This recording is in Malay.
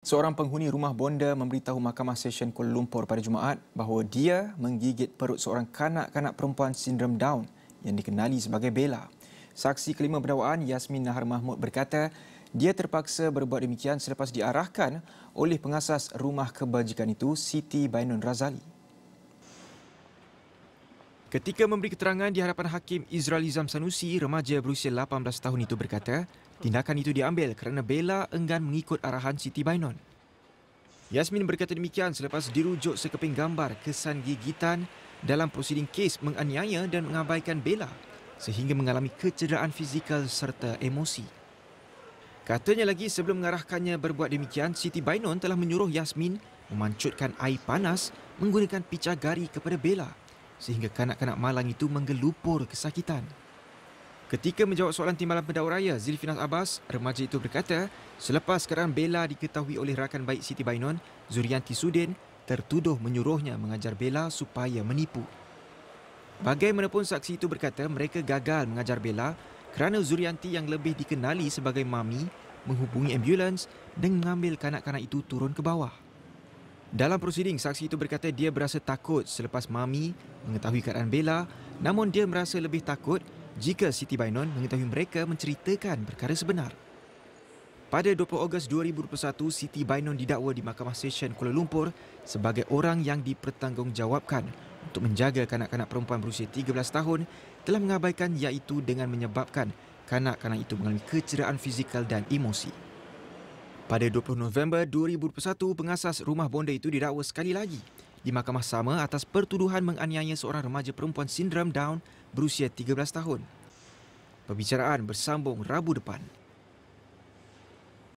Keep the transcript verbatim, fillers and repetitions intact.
Seorang penghuni rumah bonda memberitahu Mahkamah Sesyen Kuala Lumpur pada Jumaat bahawa dia menggigit perut seorang kanak-kanak perempuan sindrom Down yang dikenali sebagai Bella. Saksi kelima berdakwaan Yasmin Nahar Mahmud berkata dia terpaksa berbuat demikian selepas diarahkan oleh pengasas rumah kebajikan itu, Siti Bainun Razali. Ketika memberi keterangan di hadapan Hakim Izralizam Sanusi, remaja berusia lapan belas tahun itu berkata tindakan itu diambil kerana Bella enggan mengikut arahan Siti Bainun. Yasmin berkata demikian selepas dirujuk sekeping gambar kesan gigitan dalam prosiding kes menganiaya dan mengabaikan Bella sehingga mengalami kecederaan fizikal serta emosi. Katanya lagi sebelum mengarahkannya berbuat demikian, Siti Bainun telah menyuruh Yasmin memancutkan air panas menggunakan picagari kepada Bella sehingga kanak-kanak malang itu menggelupur kesakitan. Ketika menjawab soalan timbalan pendakwa raya Zilfinas Abbas, remaja itu berkata selepas keadaan Bella diketahui oleh rakan baik Siti Bainun, Zurianti Sudin, tertuduh menyuruhnya mengajar Bella supaya menipu. Bagaimanapun, saksi itu berkata mereka gagal mengajar Bella kerana Zurianti yang lebih dikenali sebagai Mami menghubungi ambulans dan mengambil kanak-kanak itu turun ke bawah. Dalam prosiding, saksi itu berkata dia berasa takut selepas Mami mengetahui keadaan Bella, namun dia merasa lebih takut jika Siti Bainun mengetahui mereka menceritakan perkara sebenar. Pada dua puluh Ogos dua ribu dua puluh satu, Siti Bainun didakwa di Mahkamah Sesyen Kuala Lumpur sebagai orang yang dipertanggungjawabkan untuk menjaga kanak-kanak perempuan berusia tiga belas tahun telah mengabaikan, iaitu dengan menyebabkan kanak-kanak itu mengalami kecederaan fizikal dan emosi. Pada dua puluh November dua ribu dua puluh satu, pengasas rumah bonda itu didakwa sekali lagi di mahkamah sama atas pertuduhan menganiaya seorang remaja perempuan sindrom Down berusia tiga belas tahun. Perbicaraan bersambung Rabu depan.